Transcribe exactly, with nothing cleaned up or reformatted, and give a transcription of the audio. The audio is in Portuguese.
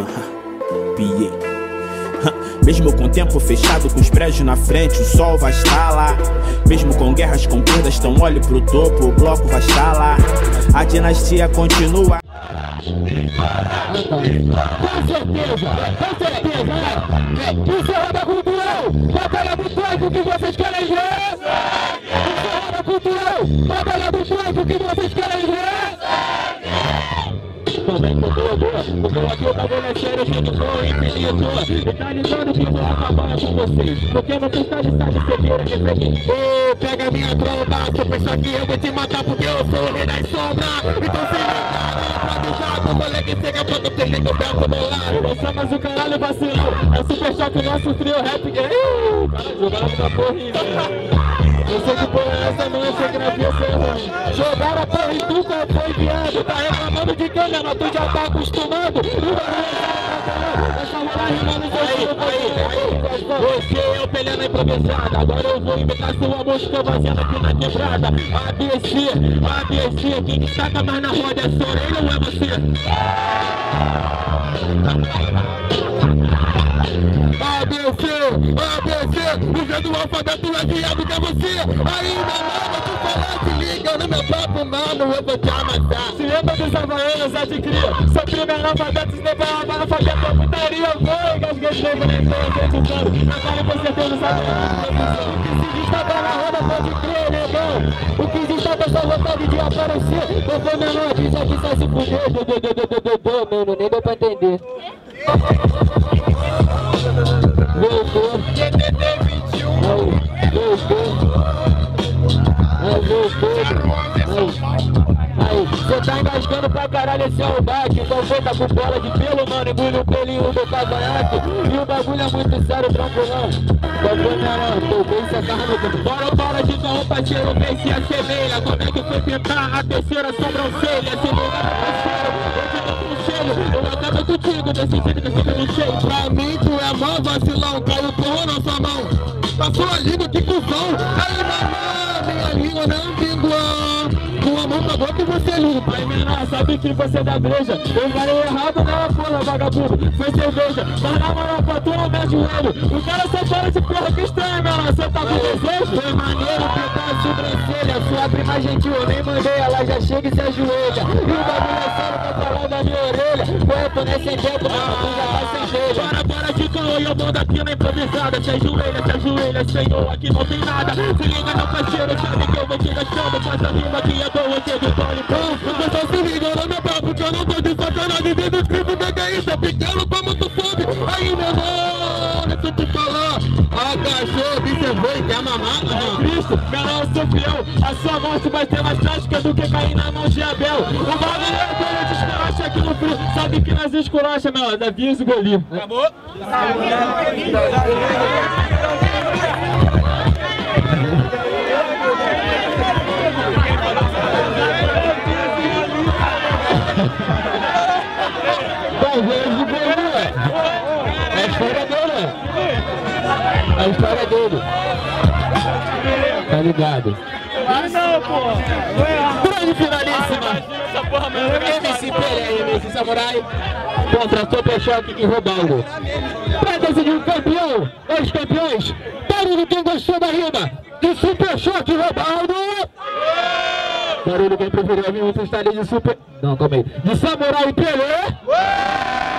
uh-huh. Piei. Mesmo com o tempo fechado, com os prédios na frente, o sol vai estar lá. Mesmo com guerras, com perdas, tão olho pro topo, o bloco vai estar lá. A dinastia continua. Pega minha tromba, se eu pensar que eu vou te matar porque eu sou o rei das sombras. Então se não, pra deixar, que chega pra tu ter jeito pra acumular. Não só mais o caralho vacilão, é Super Shock, nosso trio rap game. Uh, cara, jogaram pra porra. Eu sei que porra essa não é segravia serrão. Jogaram a porra e tu tá foi viado. Tá reclamando de quem, mano? Tu já tá acostumado. Tu vai arrancar, essa rola rimando e você. Você é o Pelé na improvisada. Agora eu vou imitar sua música vazando aqui na quebrada. A B C, A B C. Quem destaca mais na roda é só ele, não é você. A B C, A B C, usando o alfabeto é viado que é você. Ainda nada tu falar, se liga no meu papo, mano, eu vou te amassar. Se lembra dos havaianos, adquiria. Seu primo é analfabeto, se lembra a analfabeto, eu putaria. Eu vou engasguei de novo, nem tô acreditando. Agora com certeza sabe o que se destaca na roda, pode crer, negão. O que destaca é sua vontade de aparecer. Eu vou menor, diz aqui só se fuder. Dô, dô, dô, dô, dô, dô, dô, dô, mano, nem deu pra entender. Voltou, D D D vinte e um, voltou, voltou, voltou. Aí, cê tá engasgando pra caralho, esse é o baque. Então volta com bola de pelo, mano, engulha o pelinho do cavanhaque. E o bagulho é muito sério, tranquilão. Então foi melhor, tô bem, cê tá no... Bora bola de carro, parceiro, bem se assemelha. Como é que foi pintar a terceira sobrancelha? Se não é pra parceiro, eu acabo contigo. Desse jeito que eu sempre me cheio. Pra mim, tu é mó vacilão, caiu porra na sua mão. Passou a língua, que cuzão. Aí, mamãe, minha língua não vingou. Com a mão pra boca você limpa. Aí menor, sabe que você é da breja. Eu falei errado na porra, vagabundo. Foi cerveja, mas na moral pra tu não me joelho. O cara só fala de porra que estranho, menor. Você tá com desejo? Foi maneiro pintar a sobrancelha. Sua prima gentil, eu nem mandei. Ela já chega e se ajoelha. E o bagulho é sério, tá falando da minha orelha. Corpo, né, sem tempo, mas tu já tá sem jeito. Bora, bora de calor e eu mando aqui na improvisada. Se ajoelha, se ajoelha, senhor, aqui não tem nada. Se liga meu parceiro, sabe que eu vou te gastando. Faz a rima que é. Então se liga no meu papo que eu não tô de sacanagem. Vem do Cristo, vem que é isso, é pequeno, tá muito fome. Aí meu irmão, deixa eu te falar. A cachorro, observou e quer mamar. Cristo, menor, eu sou fiel. A sua morte vai ser mais trágica do que cair na mão de Abel. O bagulho é esculacha aqui no frio. Sabe que nós esculacha, meu, Davi e Golir. Acabou? A história dele. Tá ligado? Ah não, pô! Grande finalíssima! M C Pelé, M C Samurai contra Super Shock e Robaldo. Pra decidir o campeão, os campeões, barulho quem gostou da rima de Super Shock e Robaldo! Barulho quem preferiu a minha freestyle de Super... Não, calma aí. De Samurai e Pelé!